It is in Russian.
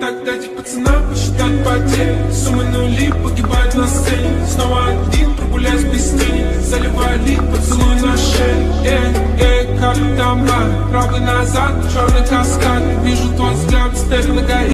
Тогда эти пацаны посчитать потери, суммы нули, погибать на сцене. Снова один, прогуляюсь без тени, заливали поцелуй на шее. Как там рано, правый назад, черный каскад. Вижу твой взгляд, стель на горе.